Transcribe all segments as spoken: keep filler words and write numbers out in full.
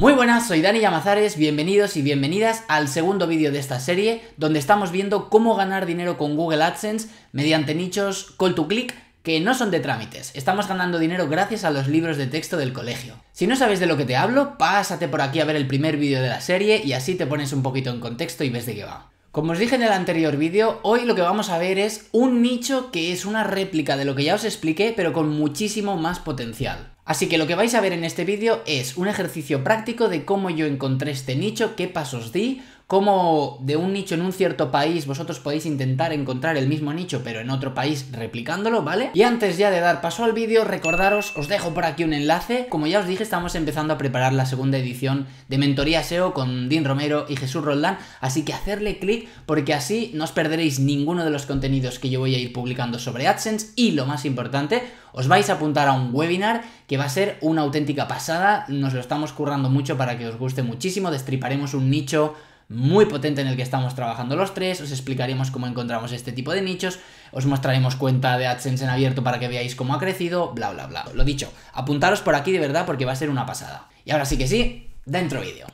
Muy buenas, soy Dani Llamazares, bienvenidos y bienvenidas al segundo vídeo de esta serie donde estamos viendo cómo ganar dinero con Google AdSense mediante nichos call to click que no son de trámites. Estamos ganando dinero gracias a los libros de texto del colegio. Si no sabes de lo que te hablo, pásate por aquí a ver el primer vídeo de la serie y así te pones un poquito en contexto y ves de qué va. Como os dije en el anterior vídeo, hoy lo que vamos a ver es un nicho que es una réplica de lo que ya os expliqué, pero con muchísimo más potencial. Así que lo que vais a ver en este vídeo es un ejercicio práctico de cómo yo encontré este nicho, qué pasos di, cómo de un nicho en un cierto país vosotros podéis intentar encontrar el mismo nicho pero en otro país replicándolo, ¿vale? Y antes ya de dar paso al vídeo, recordaros, os dejo por aquí un enlace. Como ya os dije, estamos empezando a preparar la segunda edición de Mentoría S E O con Dean Romero y Jesús Roldán, así que hacerle clic porque así no os perderéis ninguno de los contenidos que yo voy a ir publicando sobre AdSense y, lo más importante, os vais a apuntar a un webinar que va a ser una auténtica pasada. Nos lo estamos currando mucho para que os guste muchísimo. Destriparemos un nicho muy potente en el que estamos trabajando los tres, os explicaremos cómo encontramos este tipo de nichos, os mostraremos cuenta de AdSense en abierto para que veáis cómo ha crecido, bla, bla, bla. Lo dicho, apuntaros por aquí de verdad porque va a ser una pasada. Y ahora sí que sí, dentro vídeo.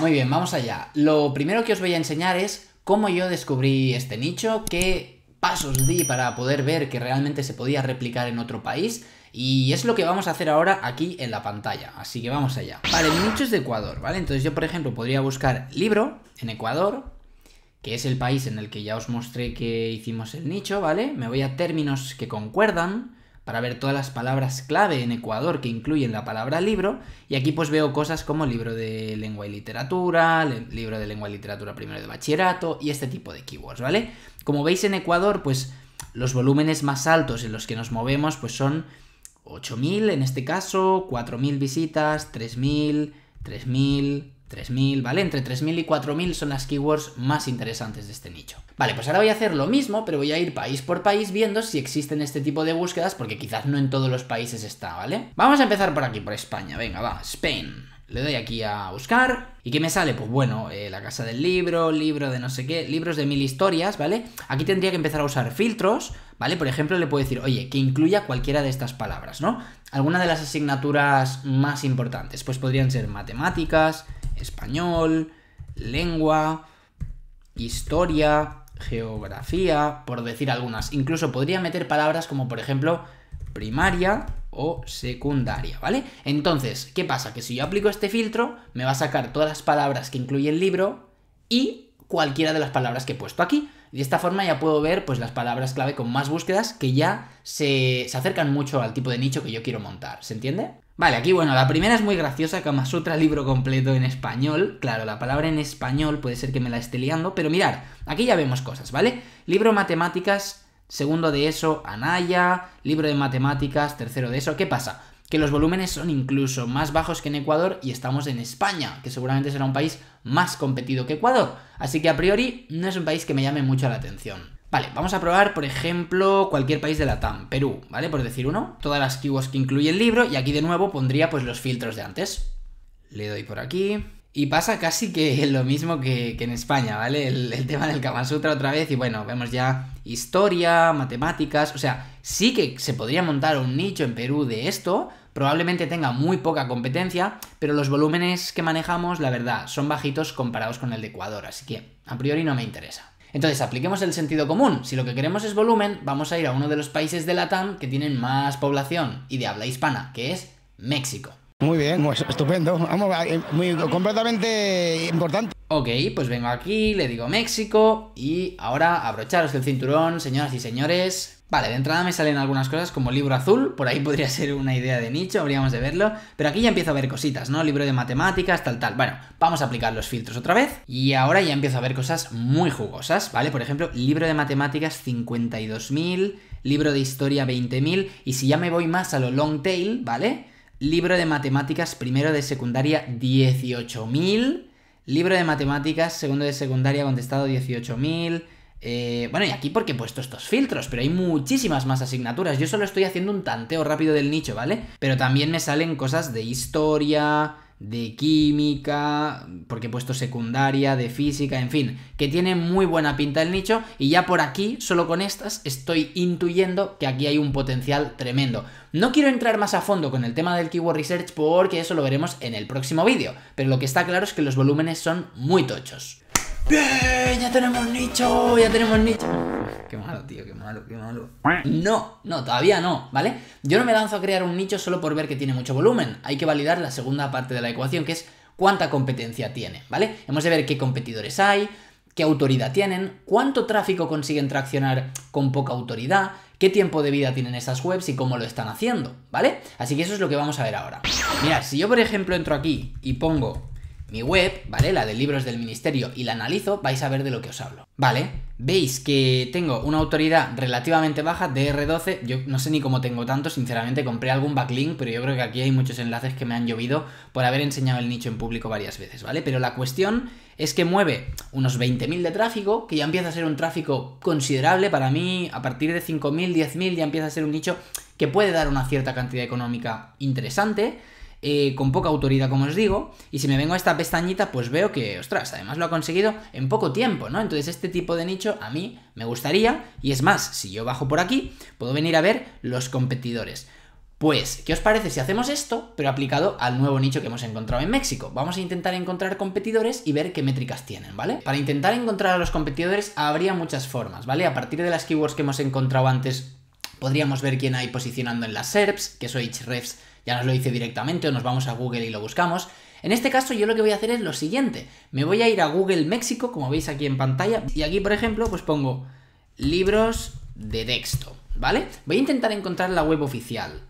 Muy bien, vamos allá. Lo primero que os voy a enseñar es cómo yo descubrí este nicho, qué pasos di para poder ver que realmente se podía replicar en otro país, y es lo que vamos a hacer ahora aquí en la pantalla, así que vamos allá. Vale, el nicho es de Ecuador, ¿vale? Entonces yo, por ejemplo, podría buscar libro en Ecuador, que es el país en el que ya os mostré que hicimos el nicho, ¿vale? Me voy a términos que concuerdan para ver todas las palabras clave en Ecuador que incluyen la palabra libro, y aquí pues veo cosas como libro de lengua y literatura, libro de lengua y literatura primero de bachillerato y este tipo de keywords, ¿vale? Como veis, en Ecuador pues los volúmenes más altos en los que nos movemos pues son ocho mil en este caso, cuatro mil visitas, tres mil, tres mil... tres mil, ¿vale? Entre tres mil y cuatro mil son las keywords más interesantes de este nicho. Vale, pues ahora voy a hacer lo mismo, pero voy a ir país por país viendo si existen este tipo de búsquedas, porque quizás no en todos los países está, ¿vale? Vamos a empezar por aquí, por España. Venga, va, Spain. Le doy aquí a buscar. ¿Y qué me sale? Pues bueno, eh, la casa del libro, libro de no sé qué, libros de mil historias, ¿vale? Aquí tendría que empezar a usar filtros, ¿vale? Por ejemplo, le puedo decir, oye, que incluya cualquiera de estas palabras, ¿no? Alguna de las asignaturas más importantes, pues podrían ser matemáticas, español, lengua, historia, geografía, por decir algunas. Incluso podría meter palabras como, por ejemplo, primaria o secundaria, ¿vale? Entonces, ¿qué pasa? Que si yo aplico este filtro, me va a sacar todas las palabras que incluye el libro y cualquiera de las palabras que he puesto aquí. De esta forma ya puedo ver pues las palabras clave con más búsquedas que ya se, se acercan mucho al tipo de nicho que yo quiero montar, ¿se entiende? Vale, aquí, bueno, la primera es muy graciosa, Kama Sutra, libro completo en español. Claro, la palabra en español puede ser que me la esté liando, pero mirad, aquí ya vemos cosas, ¿vale? Libro matemáticas, segundo de ESO, Anaya, libro de matemáticas, tercero de ESO. ¿Qué pasa? Que los volúmenes son incluso más bajos que en Ecuador y estamos en España, que seguramente será un país más competido que Ecuador. Así que a priori no es un país que me llame mucho la atención. Vale, vamos a probar, por ejemplo, cualquier país de LATAM, Perú, ¿vale? Por decir uno, todas las keywords que incluye el libro, y aquí de nuevo pondría pues los filtros de antes. Le doy por aquí. Y pasa casi que lo mismo que, que en España, ¿vale? El, el tema del Kama Sutra otra vez, y bueno, vemos ya historia, matemáticas. O sea, sí que se podría montar un nicho en Perú de esto, probablemente tenga muy poca competencia, pero los volúmenes que manejamos, la verdad, son bajitos comparados con el de Ecuador, así que a priori no me interesa. Entonces, apliquemos el sentido común. Si lo que queremos es volumen, vamos a ir a uno de los países de LATAM que tienen más población y de habla hispana, que es México. Muy bien, pues estupendo, vamos, muy, completamente importante. Ok, pues vengo aquí, le digo México, y ahora abrocharos el cinturón, señoras y señores. Vale, de entrada me salen algunas cosas como libro azul, por ahí podría ser una idea de nicho, habríamos de verlo, pero aquí ya empiezo a ver cositas, ¿no? Libro de matemáticas, tal, tal. Bueno, vamos a aplicar los filtros otra vez, y ahora ya empiezo a ver cosas muy jugosas, ¿vale? Por ejemplo, libro de matemáticas cincuenta y dos mil, libro de historia veinte mil, y si ya me voy más a lo long tail, ¿vale? Libro de matemáticas primero de secundaria dieciocho mil, libro de matemáticas segundo de secundaria contestado dieciocho mil, eh, bueno, y aquí porque he puesto estos filtros, pero hay muchísimas más asignaturas. Yo solo estoy haciendo un tanteo rápido del nicho, ¿vale? Pero también me salen cosas de historia, de química, porque he puesto secundaria, de física, en fin, que tiene muy buena pinta el nicho, y ya por aquí, solo con estas, estoy intuyendo que aquí hay un potencial tremendo. No quiero entrar más a fondo con el tema del keyword research porque eso lo veremos en el próximo vídeo, pero lo que está claro es que los volúmenes son muy tochos. ¡Bien! ¡Ya tenemos nicho! ¡Ya tenemos nicho! ¡Qué malo, tío! ¡Qué malo, qué malo! No, no, todavía no, ¿vale? Yo no me lanzo a crear un nicho solo por ver que tiene mucho volumen. Hay que validar la segunda parte de la ecuación, que es cuánta competencia tiene, ¿vale? Hemos de ver qué competidores hay, qué autoridad tienen, cuánto tráfico consiguen traccionar con poca autoridad, qué tiempo de vida tienen esas webs y cómo lo están haciendo, ¿vale? Así que eso es lo que vamos a ver ahora. Mirad, si yo, por ejemplo, entro aquí y pongo mi web, ¿vale? La de libros del ministerio, y la analizo, vais a ver de lo que os hablo, ¿vale? Veis que tengo una autoridad relativamente baja, D R doce, yo no sé ni cómo tengo tanto, sinceramente, compré algún backlink, pero yo creo que aquí hay muchos enlaces que me han llovido por haber enseñado el nicho en público varias veces, ¿vale? Pero la cuestión es que mueve unos veinte mil de tráfico, que ya empieza a ser un tráfico considerable para mí, a partir de cinco mil, diez mil ya empieza a ser un nicho que puede dar una cierta cantidad económica interesante, Eh, con poca autoridad, como os digo, y si me vengo a esta pestañita, pues veo que, ostras, además lo ha conseguido en poco tiempo, ¿no? Entonces este tipo de nicho a mí me gustaría, y es más, si yo bajo por aquí, puedo venir a ver los competidores. Pues, ¿qué os parece si hacemos esto, pero aplicado al nuevo nicho que hemos encontrado en México? Vamos a intentar encontrar competidores y ver qué métricas tienen, ¿vale? Para intentar encontrar a los competidores habría muchas formas, ¿vale? A partir de las keywords que hemos encontrado antes, podríamos ver quién hay posicionando en las S E Ps, que eso Ahrefs ya nos lo dice directamente, o nos vamos a Google y lo buscamos. En este caso yo lo que voy a hacer es lo siguiente, me voy a ir a Google México, como veis aquí en pantalla, y aquí por ejemplo pues pongo libros de texto, ¿vale? Voy a intentar encontrar la web oficial,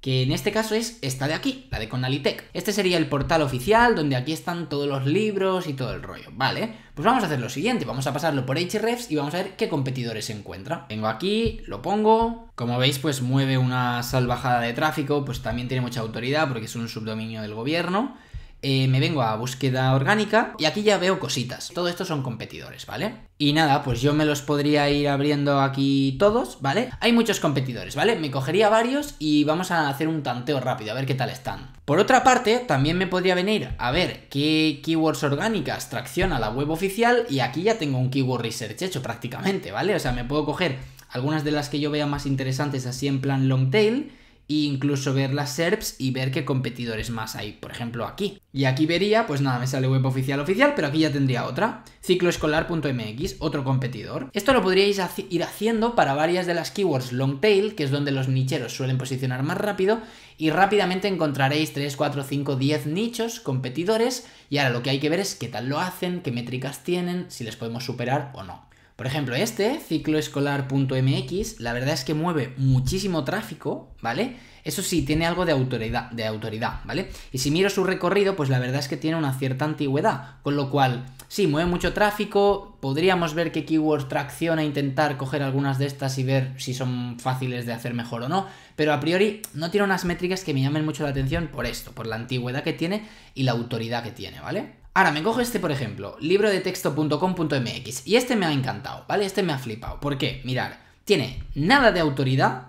que en este caso es esta de aquí, la de Conaliteg. Este sería el portal oficial donde aquí están todos los libros y todo el rollo, ¿vale? Pues vamos a hacer lo siguiente, vamos a pasarlo por Ahrefs y vamos a ver qué competidores se encuentra. Vengo aquí, lo pongo, como veis pues mueve una salvajada de tráfico, pues también tiene mucha autoridad porque es un subdominio del gobierno. Eh, me vengo a búsqueda orgánica y aquí ya veo cositas. Todo esto son competidores, ¿vale? Y nada, pues yo me los podría ir abriendo aquí todos, ¿vale? Hay muchos competidores, ¿vale? Me cogería varios y vamos a hacer un tanteo rápido, a ver qué tal están. Por otra parte, también me podría venir a ver qué keywords orgánicas tracciona la web oficial, y aquí ya tengo un keyword research hecho prácticamente, ¿vale? O sea, me puedo coger algunas de las que yo vea más interesantes así en plan long tail, e incluso ver las S E Ps y ver qué competidores más hay, por ejemplo aquí. Y aquí vería, pues nada, me sale web oficial oficial, pero aquí ya tendría otra, cicloescolar punto m x, otro competidor. Esto lo podríais ir haciendo para varias de las keywords long tail, que es donde los nicheros suelen posicionar más rápido, y rápidamente encontraréis tres, cuatro, cinco, diez nichos, competidores, y ahora lo que hay que ver es qué tal lo hacen, qué métricas tienen, si les podemos superar o no. Por ejemplo, este, cicloescolar punto m x, la verdad es que mueve muchísimo tráfico, ¿vale? Eso sí, tiene algo de autoridad, de autoridad, ¿vale? Y si miro su recorrido, pues la verdad es que tiene una cierta antigüedad, con lo cual, sí, mueve mucho tráfico, podríamos ver qué keywords tracciona, intentar coger algunas de estas y ver si son fáciles de hacer mejor o no, pero a priori no tiene unas métricas que me llamen mucho la atención por esto, por la antigüedad que tiene y la autoridad que tiene, ¿vale? Ahora, me cojo este, por ejemplo, librodetexto punto com punto m x, y este me ha encantado, ¿vale? Este me ha flipado. ¿Por qué? Mirad, tiene nada de autoridad,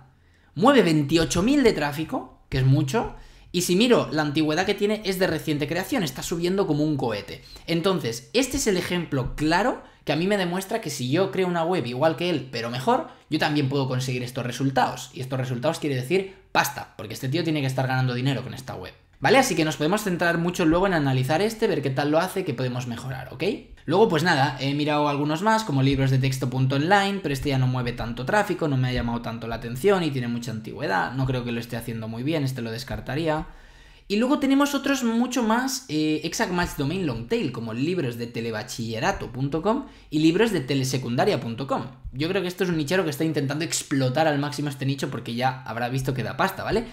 mueve veintiocho mil de tráfico, que es mucho, y si miro la antigüedad que tiene es de reciente creación, está subiendo como un cohete. Entonces, este es el ejemplo claro que a mí me demuestra que si yo creo una web igual que él, pero mejor, yo también puedo conseguir estos resultados. Y estos resultados quiere decir pasta, porque este tío tiene que estar ganando dinero con esta web, ¿vale? Así que nos podemos centrar mucho luego en analizar este, ver qué tal lo hace, qué podemos mejorar, ¿ok? Luego, pues nada, he mirado algunos más, como libros de texto punto online, pero este ya no mueve tanto tráfico, no me ha llamado tanto la atención y tiene mucha antigüedad, no creo que lo esté haciendo muy bien, este lo descartaría. Y luego tenemos otros mucho más eh, exact match domain long tail, como libros de telebachillerato punto com y libros de telesecundaria punto com. Yo creo que esto es un nichero que está intentando explotar al máximo este nicho porque ya habrá visto que da pasta, ¿vale?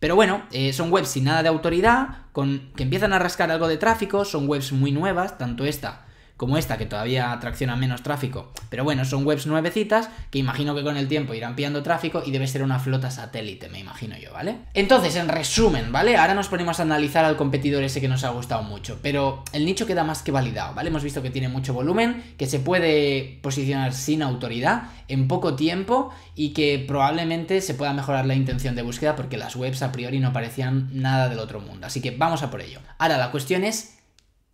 Pero bueno, eh, son webs sin nada de autoridad, con, que empiezan a rascar algo de tráfico, son webs muy nuevas, tanto esta como esta, que todavía atracciona menos tráfico, pero bueno, son webs nuevecitas que imagino que con el tiempo irán pillando tráfico y debe ser una flota satélite, me imagino yo, ¿vale? Entonces, en resumen, ¿vale? Ahora nos ponemos a analizar al competidor ese que nos ha gustado mucho, pero el nicho queda más que validado, ¿vale? Hemos visto que tiene mucho volumen, que se puede posicionar sin autoridad en poco tiempo y que probablemente se pueda mejorar la intención de búsqueda porque las webs a priori no parecían nada del otro mundo, así que vamos a por ello. Ahora la cuestión es,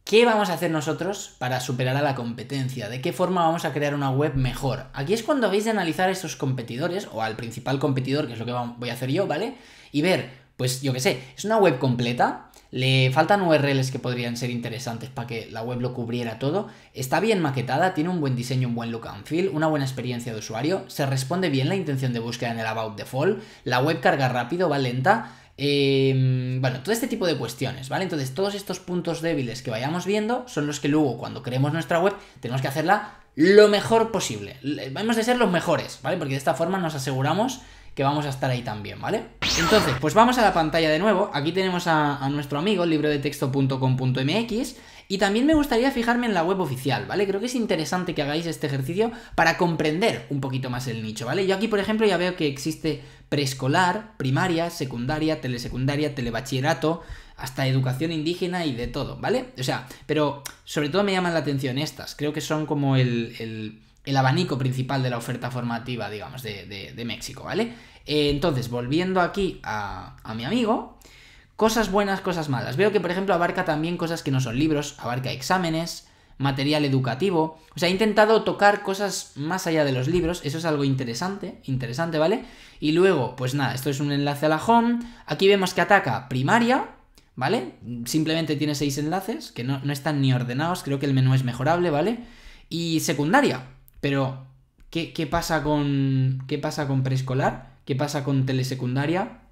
¿qué vamos a hacer nosotros para superar a la competencia? ¿De qué forma vamos a crear una web mejor? Aquí es cuando habéis de analizar a esos competidores o al principal competidor, que es lo que voy a hacer yo, ¿vale? Y ver, pues yo qué sé, es una web completa, le faltan U R Ls que podrían ser interesantes para que la web lo cubriera todo, está bien maquetada, tiene un buen diseño, un buen look and feel, una buena experiencia de usuario, se responde bien la intención de búsqueda en el About Default, la web carga rápido, va lenta... Eh, bueno, todo este tipo de cuestiones, ¿vale? Entonces, todos estos puntos débiles que vayamos viendo son los que luego, cuando creemos nuestra web, tenemos que hacerla lo mejor posible. Hemos de ser los mejores, ¿vale? Porque de esta forma nos aseguramos que vamos a estar ahí también, ¿vale? Entonces, pues vamos a la pantalla de nuevo. Aquí tenemos a, a nuestro amigo, librodetexto punto com punto m x, y también me gustaría fijarme en la web oficial, ¿vale? Creo que es interesante que hagáis este ejercicio para comprender un poquito más el nicho, ¿vale? Yo aquí, por ejemplo, ya veo que existe preescolar, primaria, secundaria, telesecundaria, telebachillerato, hasta educación indígena y de todo, ¿vale? O sea, pero sobre todo me llaman la atención estas. Creo que son como el... el el abanico principal de la oferta formativa, digamos, de, de, de México, ¿vale? Eh, entonces, volviendo aquí a, a mi amigo, cosas buenas, cosas malas. Veo que, por ejemplo, abarca también cosas que no son libros, abarca exámenes, material educativo. O sea, he intentado tocar cosas más allá de los libros, eso es algo interesante, interesante, ¿vale? Y luego, pues nada, esto es un enlace a la home. Aquí vemos que ataca primaria, ¿vale? Simplemente tiene seis enlaces, que no, no están ni ordenados, creo que el menú es mejorable, ¿vale? Y secundaria. Pero, ¿qué, qué pasa con qué pasa con preescolar? ¿Qué pasa con telesecundaria?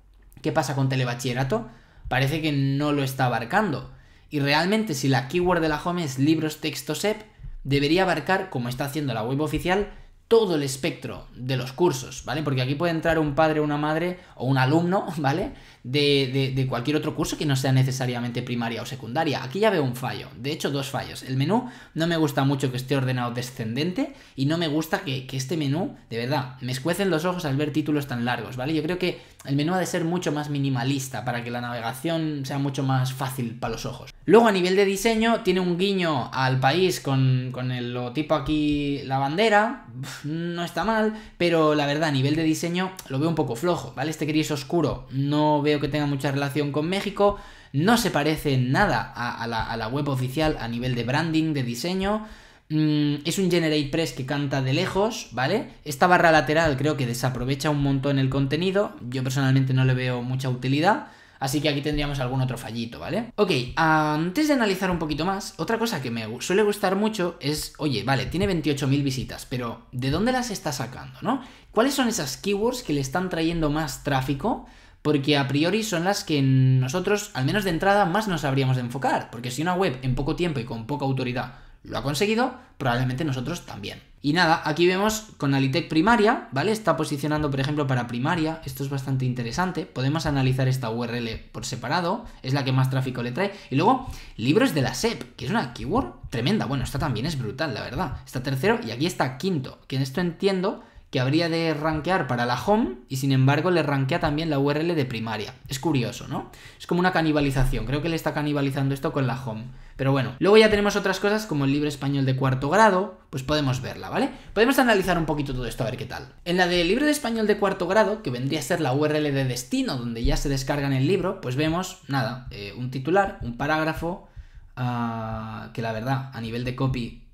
¿Qué pasa con telebachillerato? Parece que no lo está abarcando. Y realmente, si la keyword de la home es libros, texto, S E P, debería abarcar, como está haciendo la web oficial, todo el espectro de los cursos, ¿vale? Porque aquí puede entrar un padre, una madre o un alumno, ¿vale? De, de, de cualquier otro curso que no sea necesariamente primaria o secundaria. Aquí ya veo un fallo, de hecho dos fallos. El menú no me gusta mucho que esté ordenado descendente y no me gusta que, que este menú, de verdad, me escuecen los ojos al ver títulos tan largos, ¿vale? Yo creo que el menú ha de ser mucho más minimalista para que la navegación sea mucho más fácil para los ojos. Luego a nivel de diseño tiene un guiño al país con, con el logotipo aquí, la bandera, no está mal, pero la verdad a nivel de diseño lo veo un poco flojo, ¿vale? Este gris oscuro no veo que tenga mucha relación con México, no se parece en nada a, a, la, a la web oficial a nivel de branding, de diseño. Es un GeneratePress que canta de lejos, ¿vale? Esta barra lateral creo que desaprovecha un montón el contenido, yo personalmente no le veo mucha utilidad. Así que aquí tendríamos algún otro fallito, ¿vale? Ok, antes de analizar un poquito más, otra cosa que me suele gustar mucho es, oye, vale, tiene veintiocho mil visitas, pero ¿de dónde las está sacando, no? ¿Cuáles son esas keywords que le están trayendo más tráfico? Porque a priori son las que nosotros, al menos de entrada, más nos habríamos de enfocar. Porque si una web en poco tiempo y con poca autoridad lo ha conseguido, probablemente nosotros también. Y nada, aquí vemos Conaliteg primaria, ¿vale? Está posicionando, por ejemplo, para primaria. Esto es bastante interesante. Podemos analizar esta U R L por separado. Es la que más tráfico le trae. Y luego, libros de la S E P, que es una keyword tremenda. Bueno, esta también es brutal, la verdad. Está tercero y aquí está quinto. Que en esto entiendo que habría de rankear para la home y, sin embargo, le rankea también la U R L de primaria. Es curioso, ¿no? Es como una canibalización. Creo que le está canibalizando esto con la home. Pero bueno, luego ya tenemos otras cosas como el libro español de cuarto grado, pues podemos verla, ¿vale? Podemos analizar un poquito todo esto a ver qué tal. En la de libro de español de cuarto grado, que vendría a ser la U R L de destino donde ya se descargan el libro, pues vemos, nada, eh, un titular, un parágrafo, uh, que la verdad, a nivel de copy,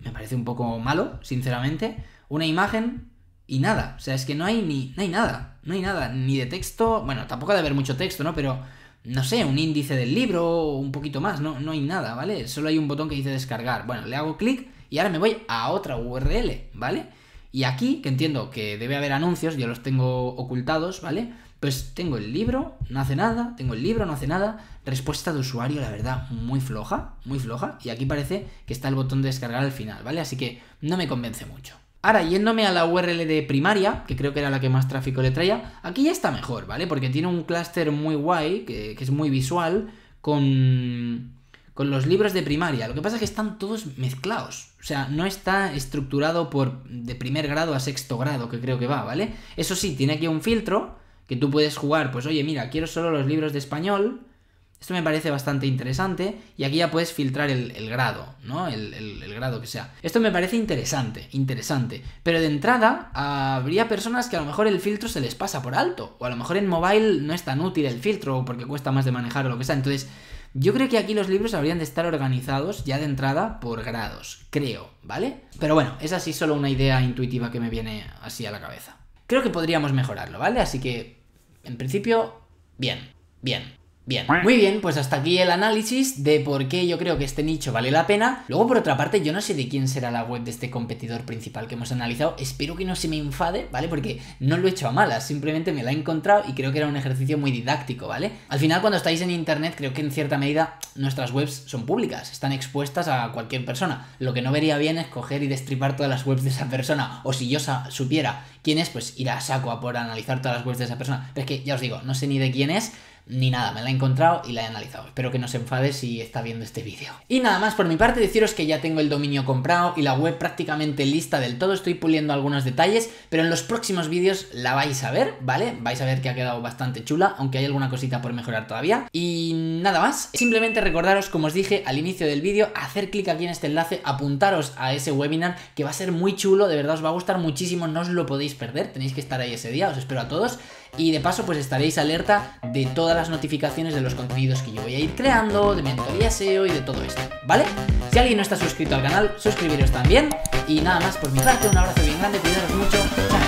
me parece un poco malo, sinceramente, una imagen... Y nada, o sea, es que no hay ni no hay nada, no hay nada, ni de texto, bueno, tampoco ha de haber mucho texto, ¿no? Pero, no sé, un índice del libro, un poquito más, no, no hay nada, ¿vale? Solo hay un botón que dice descargar, bueno, le hago clic y ahora me voy a otra U R L, ¿vale? Y aquí, que entiendo que debe haber anuncios, yo los tengo ocultados, ¿vale? Pues tengo el libro, no hace nada, tengo el libro, no hace nada, respuesta de usuario, la verdad, muy floja, muy floja, y aquí parece que está el botón de descargar al final, ¿vale? Así que no me convence mucho. Ahora, yéndome a la U R L de primaria, que creo que era la que más tráfico le traía, aquí ya está mejor, ¿vale? Porque tiene un clúster muy guay, que, que es muy visual, con, con los libros de primaria. Lo que pasa es que están todos mezclados. O sea, no está estructurado por de primer grado a sexto grado, que creo que va, ¿vale? Eso sí, tiene aquí un filtro que tú puedes jugar. Pues oye, mira, quiero solo los libros de español. Esto me parece bastante interesante. Y aquí ya puedes filtrar el, el grado, ¿no? El, el, el grado que sea. Esto me parece interesante, interesante. Pero de entrada habría personas que a lo mejor el filtro se les pasa por alto. O a lo mejor en mobile no es tan útil el filtro porque cuesta más de manejar o lo que sea. Entonces... yo creo que aquí los libros habrían de estar organizados ya de entrada por grados, creo, ¿vale? Pero bueno, es así solo una idea intuitiva que me viene así a la cabeza. Creo que podríamos mejorarlo, ¿vale? Así que, en principio, bien, bien, bien. Muy bien, pues hasta aquí el análisis de por qué yo creo que este nicho vale la pena. Luego, por otra parte, yo no sé de quién será la web de este competidor principal que hemos analizado. Espero que no se me enfade, ¿vale? Porque no lo he hecho a malas, simplemente me la he encontrado y creo que era un ejercicio muy didáctico, ¿vale? Al final, cuando estáis en internet, creo que en cierta medida nuestras webs son públicas, están expuestas a cualquier persona. Lo que no vería bien es coger y destripar todas las webs de esa persona, o si yo supiera quién es, pues ir a saco a por analizar todas las webs de esa persona. Pero es que, ya os digo, no sé ni de quién es, ni nada, me la he encontrado y la he analizado. Espero que no se enfade si está viendo este vídeo. Y nada más por mi parte, deciros que ya tengo el dominio comprado y la web prácticamente lista del todo. Estoy puliendo algunos detalles, pero en los próximos vídeos la vais a ver, ¿vale? Vais a ver que ha quedado bastante chula, aunque hay alguna cosita por mejorar todavía. Y nada más, simplemente recordaros, como os dije al inicio del vídeo, hacer clic aquí en este enlace, apuntaros a ese webinar que va a ser muy chulo, de verdad os va a gustar muchísimo, no os lo podéis perder, tenéis que estar ahí ese día, os espero a todos. Y de paso pues estaréis alerta de todas las notificaciones de los contenidos que yo voy a ir creando, de mentoría S E O y de todo esto, ¿vale? Si alguien no está suscrito al canal, suscribiros también. Y nada más por mi parte, un abrazo bien grande, cuidaros mucho, chao.